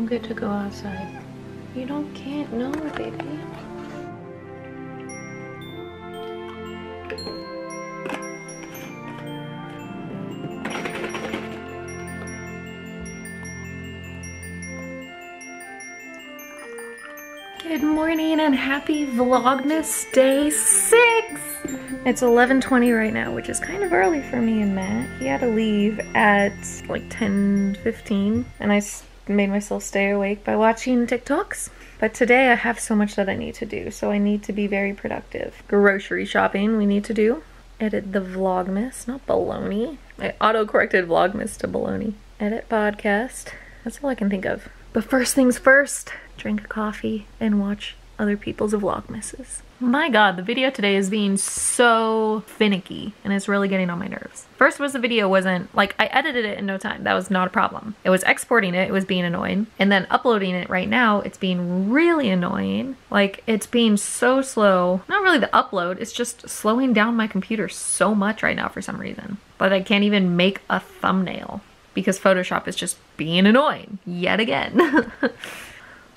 don't get to go outside. You don't can't know, baby. Good morning and happy Vlogmas day 6! It's 11:20 right now, which is kind of early for me and Matt. He had to leave at like 10:15, and I made myself stay awake by watching TikToks. But today I have so much that I need to do, so I need to be very productive. Grocery shopping we need to do. Edit the Vlogmas, not baloney. I auto-corrected Vlogmas to baloney. Edit podcast. That's all I can think of. But first things first, drink coffee and watch other people's Vlogmases. My god, the video today is being so finicky and it's really getting on my nerves. First was the video wasn't, like, I edited it in no time. That was not a problem. It was exporting it, it was being annoying. And then uploading it right now, it's being really annoying. Like, it's being so slow. Not really the upload, it's just slowing down my computer so much right now for some reason. But I can't even make a thumbnail because Photoshop is just being annoying yet again.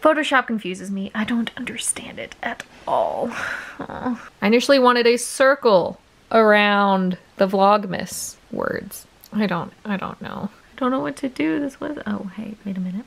Photoshop confuses me. I don't understand it at all. I initially wanted a circle around the Vlogmas words. I don't know. I don't know what to do this with. Oh, hey, wait a minute.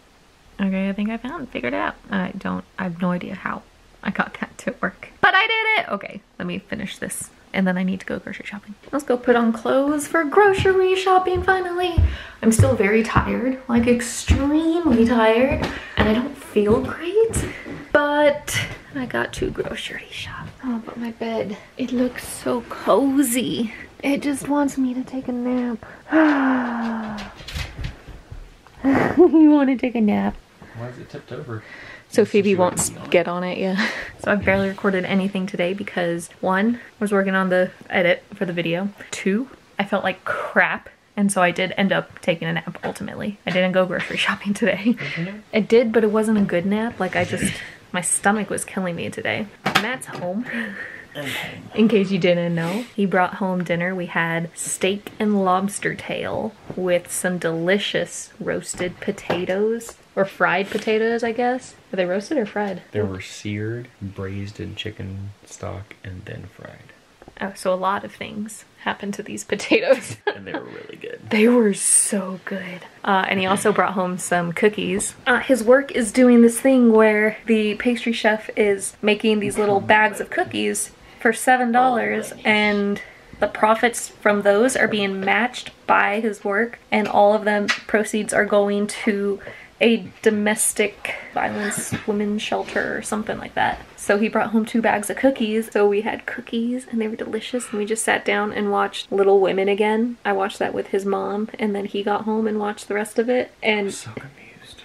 Okay, I think I figured it out. I have no idea how I got that to work. But I did it! Okay, let me finish this. And then I need to go grocery shopping. Let's go put on clothes for grocery shopping finally. I'm still very tired, like extremely tired, and I don't feel great, but I got to grocery shop. Oh, but my bed, it looks so cozy. It just wants me to take a nap. You want to take a nap? Why is it tipped over? So Phoebe won't get on it, yeah. So I've barely recorded anything today because 1, I was working on the edit for the video. 2, I felt like crap, and so I did end up taking a nap ultimately. I didn't go grocery shopping today. I did, but it wasn't a good nap. Like, I just, my stomach was killing me today. Matt's home. In case you didn't know, he brought home dinner. We had steak and lobster tail with some delicious roasted potatoes, or fried potatoes, I guess. Were they roasted or fried? They were seared, braised in chicken stock, and then fried. Oh, so a lot of things happened to these potatoes. And they were really good. They were so good. And he also brought home some cookies. His work is doing this thing where the pastry chef is making these little bags of cookies for $7, and the profits from those are being matched by his work, and all of the proceeds are going to a domestic violence women's shelter or something like that. So he brought home 2 bags of cookies, so we had cookies and they were delicious, and we just sat down and watched Little Women again. I watched that with his mom, and then he got home and watched the rest of it, and I'm so confused.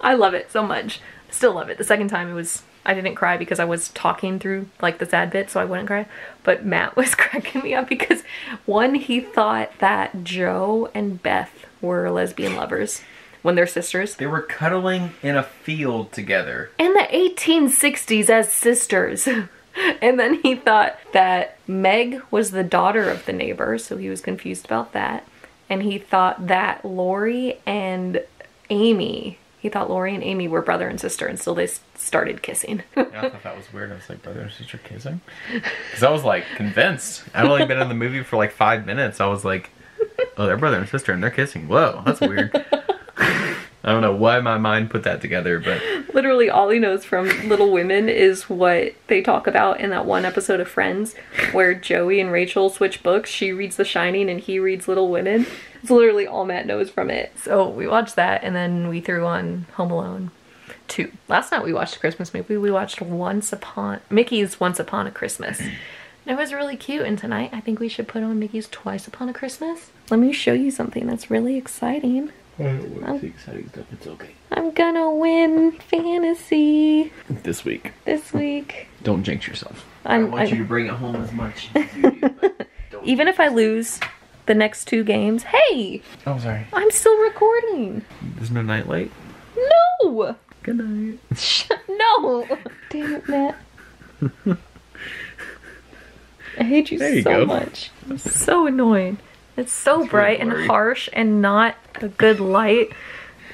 I love it so much. Still love it. The second time it was, I didn't cry because I was talking through like the sad bit, so I wouldn't cry. But Matt was cracking me up because 1, he thought that Joe and Beth were lesbian lovers when they're sisters. They were cuddling in a field together. In the 1860s as sisters. And then he thought that Meg was the daughter of the neighbor, so he was confused about that. And he thought that Lori and Amy, he thought Lori and Amy were brother and sister, and so they started kissing. Yeah, I thought that was weird. I was like, brother and sister kissing? Because I was like convinced. I'd only been in the movie for like 5 minutes. I was like, oh, they're brother and sister and they're kissing. Whoa, that's weird. I don't know why my mind put that together, but literally all he knows from Little Women is what they talk about in that one episode of Friends where Joey and Rachel switch books. She reads The Shining and he reads Little Women. It's literally all Matt knows from it. So we watched that, and then we threw on Home Alone 2. Last night we watched a Christmas movie. We watched Mickey's Once Upon a Christmas. It was really cute, and tonight I think we should put on Mickey's Twice Upon a Christmas. Let me show you something that's really exciting. What's the exciting stuff? It's okay. I'm gonna win fantasy. This week. Don't jinx yourself. I want you to bring it home as much as you do, but don't. Even if I lose the next 2 games. Hey! Oh, sorry. I'm still recording. There's no nightlight? No! Good night. No! Damn it, Matt. I hate you so much. I'm so annoying. It's so bright and harsh and not a good light.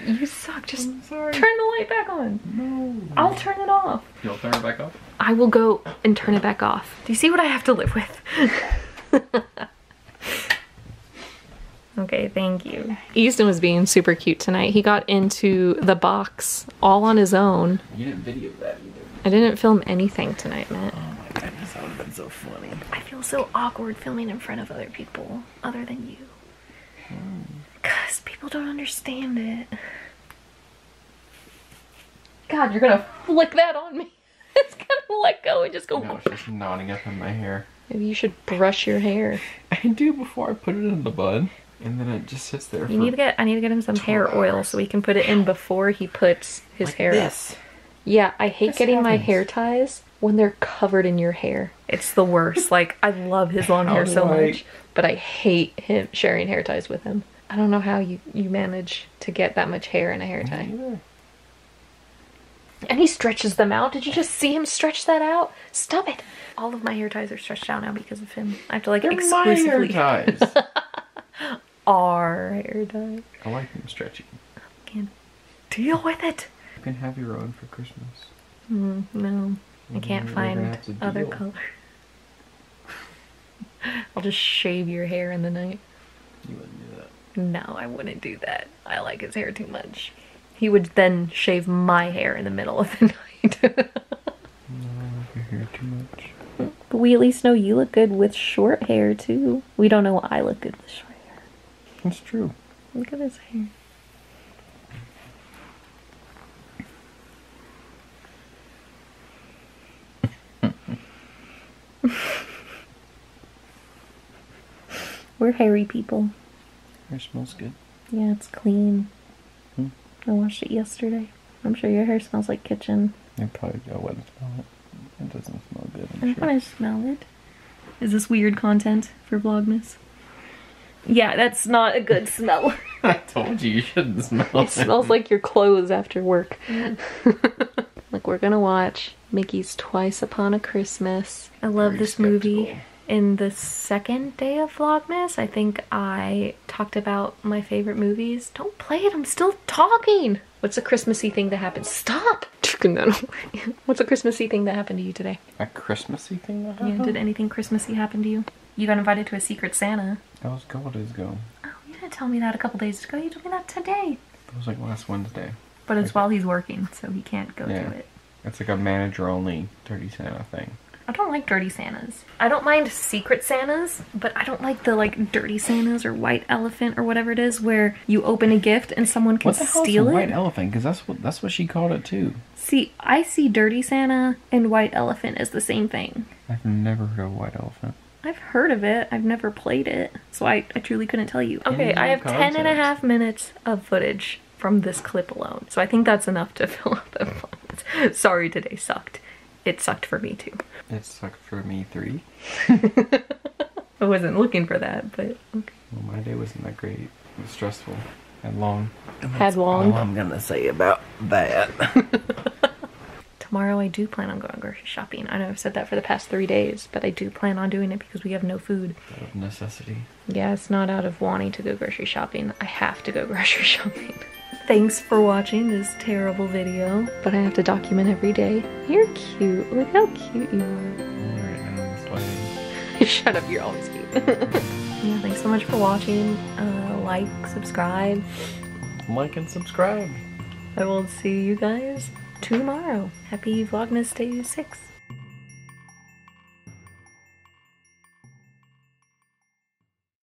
You suck. Just turn the light back on. No. I'll turn it off. You'll turn it back off? I will go and turn it back off. Do you see what I have to live with? Okay, thank you. Easton was being super cute tonight. He got into the box all on his own. You didn't video that either. I didn't film anything tonight, Matt. Oh my goodness, that would have been so funny. I feel so awkward filming in front of other people, other than you. Because people don't understand it. God, you're gonna flick that on me. It's gonna let go and just go. No, it's just knotting up in my hair. Maybe you should brush your hair. I do before I put it in the bud. And then it just sits there. I need to get him some hair oil so we can put it in before he puts his hair up. Yeah, I hate getting my hair ties when they're covered in your hair. It's the worst. Like, I love his long hair so much, but I hate him sharing hair ties with him. I don't know how you manage to get that much hair in a hair tie. And he stretches them out. Did you just see him stretch that out? Stop it. All of my hair ties are stretched out now because of him. I have to like exclusively. My hair ties. Our hair dye. I like them stretchy. I can't deal with it. You can have your own for Christmas. No, I can't find other color. I'll just shave your hair in the night. You wouldn't do that. No, I wouldn't do that. I like his hair too much. He would then shave my hair in the middle of the night. No, I like your hair too much. But we at least know you look good with short hair too. We don't know I look good with short hair. That's true. Look at his hair. We're hairy people. Hair smells good. Yeah, it's clean. I washed it yesterday. I'm sure your hair smells like kitchen. I wouldn't smell it. It doesn't smell good. I want to smell it. Is this weird content for Vlogmas? Yeah, that's not a good smell. I told you shouldn't smell it. It smells like your clothes after work. Like, we're gonna watch Mickey's Twice Upon a Christmas. I love this movie. In the second day of Vlogmas, I think I talked about my favorite movies. Don't play it, I'm still talking! What's a Christmassy thing that happened? Stop! What's a Christmassy thing that happened to you today? A Christmassy thing that happened? Yeah, did anything Christmassy happen to you? You got invited to a Secret Santa. That was a couple days ago. Oh, you didn't tell me that a couple days ago. You told me that today. It was like last Wednesday. But it's like, while he's working, so he can't go to it. It's like a manager-only Dirty Santa thing. I don't like Dirty Santas. I don't mind Secret Santas, but I don't like the like Dirty Santas or White Elephant or whatever it is where you open a gift and someone can steal it. White Elephant? Because that's what she called it too. See, I see Dirty Santa and White Elephant as the same thing. I've never heard of White Elephant. I've heard of it. I've never played it, so I truly couldn't tell you. Okay, I have 10.5 minutes of footage from this clip alone, so I think that's enough to fill up the vlog. Sorry, today sucked. It sucked for me too. It sucked for me three. I wasn't looking for that, but okay. Well, my day wasn't that great. It was stressful and long. Had long. All I'm gonna say about that. Tomorrow I do plan on going grocery shopping. I know I've said that for the past 3 days, but I do plan on doing it because we have no food. Out of necessity. Yeah, it's not out of wanting to go grocery shopping. I have to go grocery shopping. Thanks for watching this terrible video, but I have to document every day. You're cute. Look how cute you are. Shut up, you're always cute. Yeah, thanks so much for watching. Like, subscribe. Like and subscribe. I will see you guys tomorrow. Happy Vlogmas Day 6.